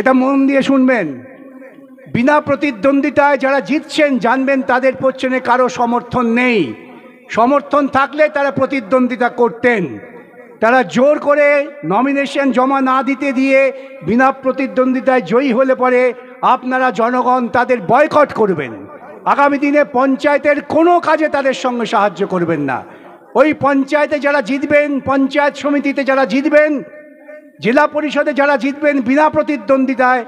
এটা মন দিয়ে শুনবেন। বিনা প্রতিদ্বন্দ্বিতায় যারা জিতছেন জানবেন তাদের পেছনে কারো সমর্থন নেই, সমর্থন থাকলে তারা প্রতিদ্বন্দ্বিতা করতেন। তারা জোর করে নমিনেশন জমা না দিতে দিয়ে বিনা প্রতিদ্বন্দ্বিতায় জয়ী হলে পরে আপনারা জনগণ তাদের বয়কট করবেন, আগামী দিনে পঞ্চায়েতের কোনো কাজে তাদের সঙ্গে সাহায্য করবেন না। ওই পঞ্চায়েতে যারা জিতবেন, পঞ্চায়েত সমিতিতে যারা জিতবেন, জেলা পরিষদে যারা জিতবেন বিনা প্রতিদ্বন্দ্বিতায়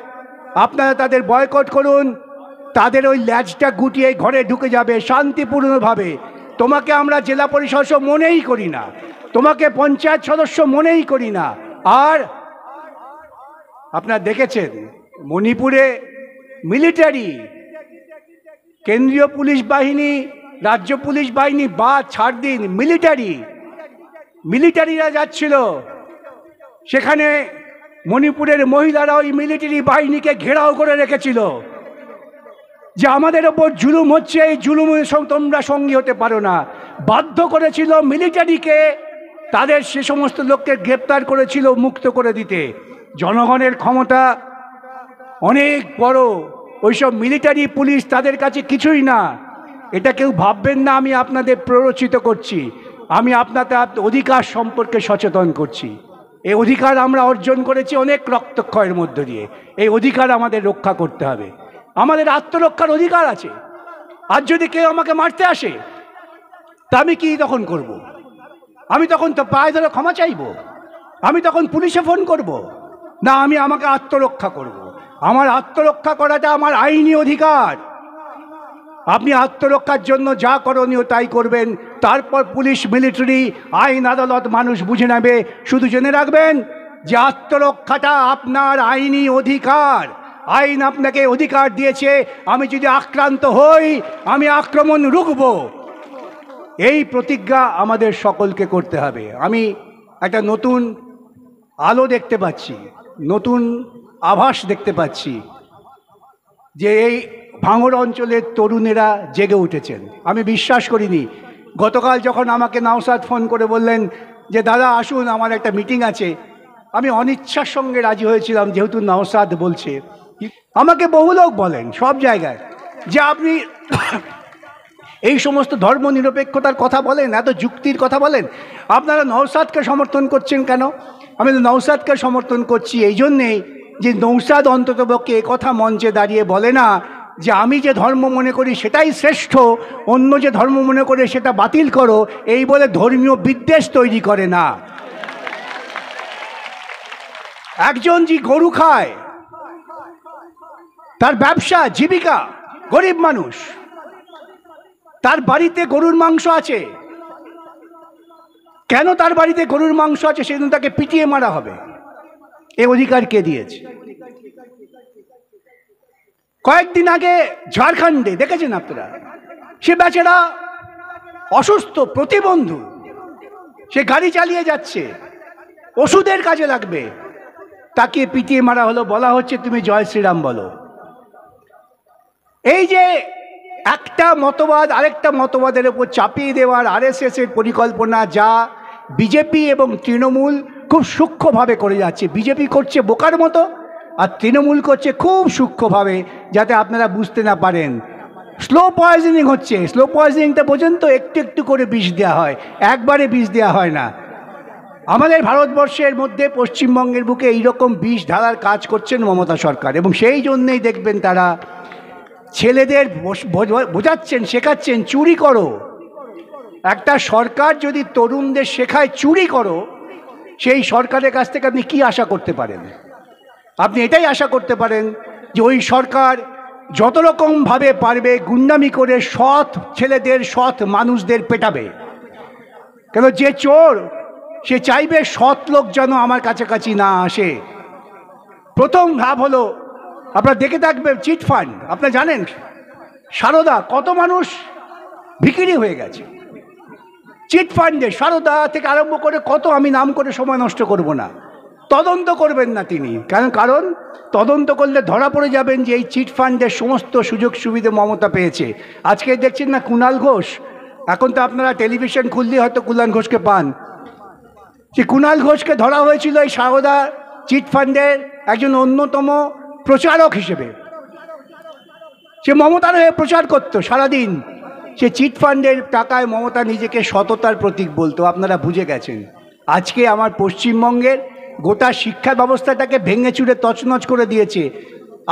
আপনারা তাদের বয়কট করুন, তাদের ওই ল্যাজটা গুটিয়ে ঘরে ঢুকে যাবে শান্তিপূর্ণভাবে। তোমাকে আমরা জেলা পরিষদ মনেই করি না, তোমাকে পঞ্চায়েত সদস্য মনেই করি না। আর আপনারা দেখেছেন মণিপুরে মিলিটারি, কেন্দ্রীয় পুলিশ বাহিনী, রাজ্য পুলিশ বাহিনী বা ছাড় দিন মিলিটারিরা যাচ্ছিল, সেখানে মণিপুরের মহিলারা ওই মিলিটারি বাহিনীকে ঘেরাও করে রেখেছিল যে আমাদের ওপর জুলুম হচ্ছে, এই জুলুম তোমরা সঙ্গী হতে পারো না। বাধ্য করেছিল মিলিটারিকে, তাদের সে সমস্ত লোককে গ্রেপ্তার করেছিল মুক্ত করে দিতে। জনগণের ক্ষমতা অনেক বড়, ওইসব মিলিটারি পুলিশ তাদের কাছে কিছুই না। এটা কেউ ভাববেন না আমি আপনাদের প্ররোচিত করছি, আমি আপনাদের অধিকার সম্পর্কে সচেতন করছি। এই অধিকার আমরা অর্জন করেছি অনেক রক্তক্ষয়ের মধ্য দিয়ে, এই অধিকার আমাদের রক্ষা করতে হবে। আমাদের আত্মরক্ষার অধিকার আছে। আর যদি কেউ আমাকে মারতে আসে তা আমি কি তখন করব? আমি তখন তো পায়ে ধরে ক্ষমা চাইব? আমি তখন পুলিশে ফোন করব? না, আমি আমাকে আত্মরক্ষা করব। আমার আত্মরক্ষা করাটা আমার আইনি অধিকার। আপনি আত্মরক্ষার জন্য যা করণীয় তাই করবেন, তারপর পুলিশ মিলিটারি আইন আদালত মানুষ বুঝে নেবে। শুধু জেনে রাখবেন যে আত্মরক্ষাটা আপনার আইনি অধিকার, আইন আপনাকে অধিকার দিয়েছে। আমি যদি আক্রান্ত হই আমি আক্রমণ রুখব, এই প্রতিজ্ঞা আমাদের সকলকে করতে হবে। আমি একটা নতুন আলো দেখতে পাচ্ছি, নতুন আভাস দেখতে পাচ্ছি যে এই ভাঙড় অঞ্চলের তরুণেরা জেগে উঠেছেন। আমি বিশ্বাস করিনি, গতকাল যখন আমাকে নাওসাদ ফোন করে বললেন যে দাদা আসুন আমার একটা মিটিং আছে, আমি অনিচ্ছার সঙ্গে রাজি হয়েছিলাম যেহেতু নাওসাদ বলছে। আমাকে বহু লোক বলেন সব জায়গায় যে আপনি এই সমস্ত ধর্ম নিরপেক্ষতার কথা বলেন, এত যুক্তির কথা বলেন, আপনারা নওসাদকে সমর্থন করছেন কেন? আমি নওসাদকে সমর্থন করছি এই জন্যেই যে নওসাদ অন্ততপক্ষে এ কথা মঞ্চে দাঁড়িয়ে বলে না যে আমি যে ধর্ম মনে করি সেটাই শ্রেষ্ঠ, অন্য যে ধর্ম মনে করে সেটা বাতিল করো, এই বলে ধর্মীয় বিদ্বেষ তৈরি করে না। একজন যে গরু খায়, তার ব্যবসা জীবিকা, গরিব মানুষ, তার বাড়িতে গরুর মাংস আছে, কেন তার বাড়িতে গরুর মাংস আছে সেদিন তাকে পিটিয়ে মারা হবে? এ অধিকার কে দিয়েছে? কয়েকদিন আগে ঝাড়খণ্ডে দেখেছেন আপনারা, সে বেচারা অসুস্থ প্রতিবন্ধী, সে গাড়ি চালিয়ে যাচ্ছে, ওষুধের কাজে লাগবে, তাকে পিটিয়ে মারা হলো, বলা হচ্ছে তুমি জয় শ্রীরাম বলো। এই যে একটা মতবাদ আরেকটা মতবাদের ওপর চাপিয়ে দেওয়ার আরএসএস এর পরিকল্পনা, যা বিজেপি এবং তৃণমূল খুব সূক্ষ্মভাবে করে যাচ্ছে। বিজেপি করছে বোকার মতো, আর তৃণমূল করছে খুব সূক্ষ্মভাবে যাতে আপনারা বুঝতে না পারেন। স্লো পয়জনিং হচ্ছে, স্লো পয়জনিংটা পর্যন্ত একটু একটু করে বিষ দেওয়া হয়, একবারে বিষ দেওয়া হয় না। আমাদের ভারতবর্ষের মধ্যে পশ্চিমবঙ্গের বুকে এইরকম বিষ ঢালার কাজ করছেন মমতা সরকার, এবং সেই জন্যেই দেখবেন তারা ছেলেদের বোঝাচ্ছেন, শেখাচ্ছেন চুরি করো। একটা সরকার যদি তরুণদের শেখায় চুরি করো, সেই সরকারের কাছ থেকে আপনি কি আশা করতে পারেন? আপনি এটাই আশা করতে পারেন যে ওই সরকার যত রকমভাবে পারবে গুন্ডামি করে সৎ ছেলেদের, সৎ মানুষদের পেটাবে। কেন যে চোর সে চাইবে সৎ লোক যেন আমার কাছাকাছি না আসে। প্রথম ধাপ হলো, আপনারা দেখে থাকবেন চিট ফান্ড, আপনারা জানেন সারদা, কত মানুষ ভিখিরি হয়ে গেছে চিট ফান্ডে। সারদা থেকে আরম্ভ করে কত, আমি নাম করে সময় নষ্ট করব না। তদন্ত করবেন না তিনি, কারণ তদন্ত করলে ধরা পড়ে যাবেন যে এই চিট ফান্ডের সমস্ত সুযোগ সুবিধা মমতা পেয়েছে। আজকে দেখছেন না কুণাল ঘোষ, এখন তো আপনারা টেলিভিশন খুললে হয়তো কুণাল ঘোষকে পান। যে কুণাল ঘোষকে ধরা হয়েছিল এই সারদা চিটফান্ডের একজন অন্যতম প্রচারক হিসেবে সে মমতার হয়ে প্রচার করত সারাদিন। সে চিটফান্ডের টাকায় মমতা নিজেকে সততার প্রতীক বলতো, আপনারা বুঝে গেছেন। আজকে আমার পশ্চিমবঙ্গের গোটা শিক্ষা ব্যবস্থাটাকে ভেঙে চুরে তছনছ করে দিয়েছে।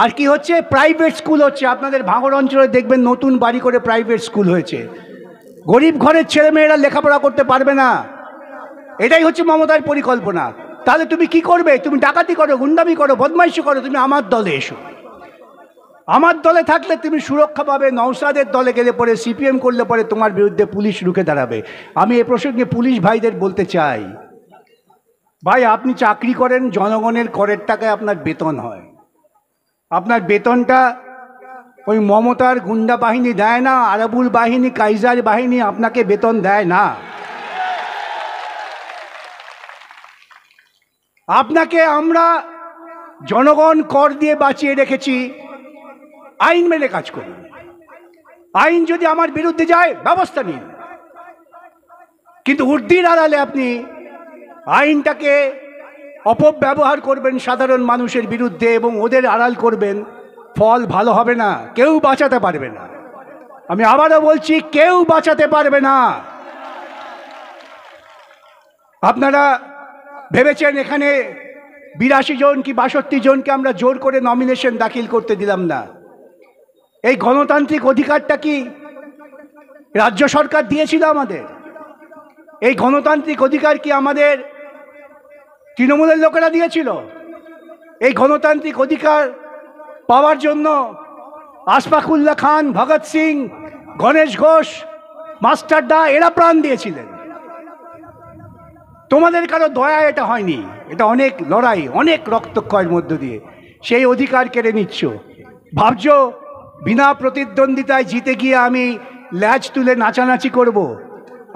আর কি হচ্ছে, প্রাইভেট স্কুল হচ্ছে। আপনাদের ভাঙড় অঞ্চলে দেখবেন নতুন বাড়ি করে প্রাইভেট স্কুল হয়েছে, গরিব ঘরের ছেলেমেয়েরা লেখাপড়া করতে পারবে না, এটাই হচ্ছে মমতার পরিকল্পনা। তাহলে তুমি কি করবে? তুমি ডাকাতি করো, গুন্ডামি করো, বদমাইশি করো, তুমি আমার দলে এসো। আমার দলে থাকলে তুমি সুরক্ষা পাবে, নওশাদের দলে গেলে পরে, সিপিএম করলে পরে তোমার বিরুদ্ধে পুলিশ রুখে দাঁড়াবে। আমি এ প্রসঙ্গে পুলিশ ভাইদের বলতে চাই, ভাই আপনি চাকরি করেন, জনগণের করের টাকায় আপনার বেতন হয়। আপনার বেতনটা ওই মমতার গুন্ডা বাহিনী দেয় না, আরাবুল বাহিনী, কাইজার বাহিনী আপনাকে বেতন দেয় না। আপনাকে আমরা জনগণ কর দিয়ে বাঁচিয়ে রেখেছি। আইন মেনে কাজ করুন, আইন যদি আমার বিরুদ্ধে যায় ব্যবস্থা নিন, কিন্তু উর্দির আড়ালে আপনি আইনটাকে অপব্যবহার করবেন সাধারণ মানুষের বিরুদ্ধে এবং ওদের আড়াল করবেন, ফল ভালো হবে না, কেউ বাঁচাতে পারবে না। আমি আবারও বলছি, কেউ বাঁচাতে পারবে না। আপনারা ভেবেছেন এখানে 82 জন কি 62 জনকে আমরা জোর করে নমিনেশন দাখিল করতে দিলাম না। এই গণতান্ত্রিক অধিকারটা কি রাজ্য সরকার দিয়েছিল আমাদের? এই গণতান্ত্রিক অধিকার কি আমাদের তৃণমূলের লোকেরা দিয়েছিল? এই গণতান্ত্রিক অধিকার পাওয়ার জন্য আশফাকুল্লাহ খান, ভগৎ সিং, গণেশ ঘোষ, মাস্টার দা এরা প্রাণ দিয়েছিলেন। তোমাদের কারো দয়া এটা হয়নি, এটা অনেক লড়াই, অনেক রক্তক্ষয়ের মধ্য দিয়ে সেই অধিকার কেড়ে নিচ্ছ। ভাবছ বিনা প্রতিদ্বন্দ্বিতায় জিতে গিয়ে আমি ল্যাজ তুলে নাচানাচি করব।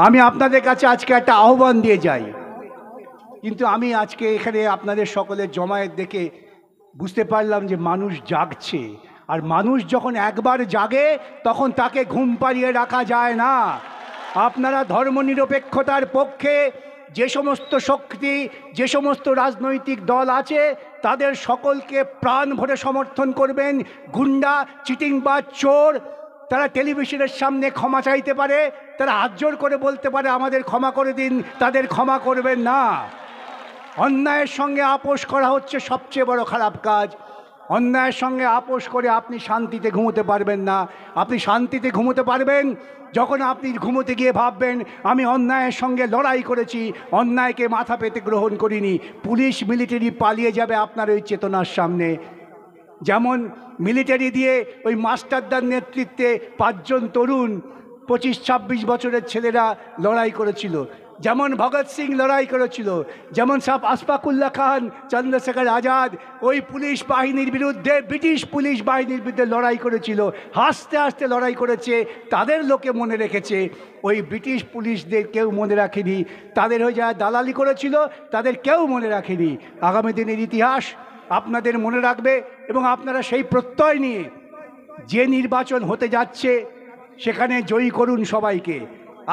আমি আপনাদের কাছে আজকে একটা আহ্বান দিয়ে যাই, কিন্তু আমি আজকে এখানে আপনাদের সকলের জমায়েত দেখে বুঝতে পারলাম যে মানুষ জাগছে, আর মানুষ যখন একবার জাগে তখন তাকে ঘুম পাড়িয়ে রাখা যায় না। আপনারা ধর্মনিরপেক্ষতার পক্ষে যে সমস্ত শক্তি, যে সমস্ত রাজনৈতিক দল আছে তাদের সকলকে প্রাণ ভরে সমর্থন করবেন। গুন্ডা, চিটিংবাজ, চোর তারা টেলিভিশনের সামনে ক্ষমা চাইতে পারে, তারা হাত জোড় করে বলতে পারে আমাদের ক্ষমা করে দিন, তাদের ক্ষমা করবেন না। অন্যায়ের সঙ্গে আপোষ করা হচ্ছে সবচেয়ে বড় খারাপ কাজ। অন্যায়ের সঙ্গে আপোষ করে আপনি শান্তিতে ঘুমোতে পারবেন না। আপনি শান্তিতে ঘুমোতে পারবেন যখন আপনি ঘুমোতে গিয়ে ভাববেন আমি অন্যায়ের সঙ্গে লড়াই করেছি, অন্যায়কে মাথা পেতে গ্রহণ করিনি। পুলিশ মিলিটারি পালিয়ে যাবে আপনার ওই চেতনার সামনে। যেমন মিলিটারি দিয়ে ওই মাস্টারদার নেতৃত্বে 5 জন তরুণ 25-26 বছরের ছেলেরা লড়াই করেছিল, যেমন ভগৎ সিং লড়াই করেছিল, যেমন সাহেব আশফাকুল্লাহ খান, চন্দ্রশেখর আজাদ ওই পুলিশ বাহিনীর বিরুদ্ধে, ব্রিটিশ পুলিশ বাহিনীর বিরুদ্ধে লড়াই করেছিল, হাসতে হাসতে লড়াই করেছে। তাদের লোকে মনে রেখেছে, ওই ব্রিটিশ পুলিশদের কেউ মনে রাখেনি। তাদের হয়ে যারা দালালি করেছিল তাদের কেউ মনে রাখেনি। আগামী দিনের ইতিহাস আপনাদের মনে রাখবে, এবং আপনারা সেই প্রত্যয় নিয়ে যে নির্বাচন হতে যাচ্ছে সেখানে জয়ী করুন সবাইকে।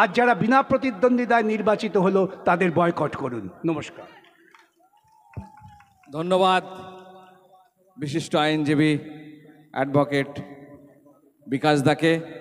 আর যারা বিনা প্রতিদ্বন্দ্বিতায় নির্বাচিত হলো তাদের বয়কট করুন। নমস্কার, ধন্যবাদ। বিশিষ্ট আইনজীবী অ্যাডভোকেট বিকাশ দাকে।